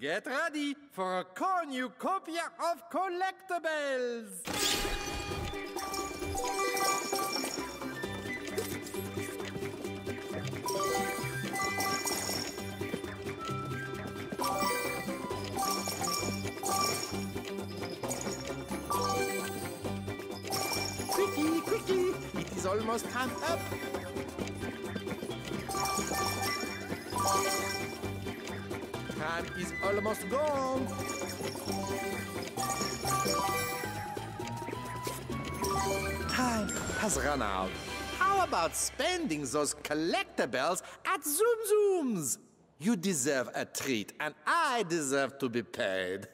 Get ready for a cornucopia of collectibles! It's almost time up. Time is almost gone. Time has run out. How about spending those collectibles at Zoom Zooms? You deserve a treat, and I deserve to be paid.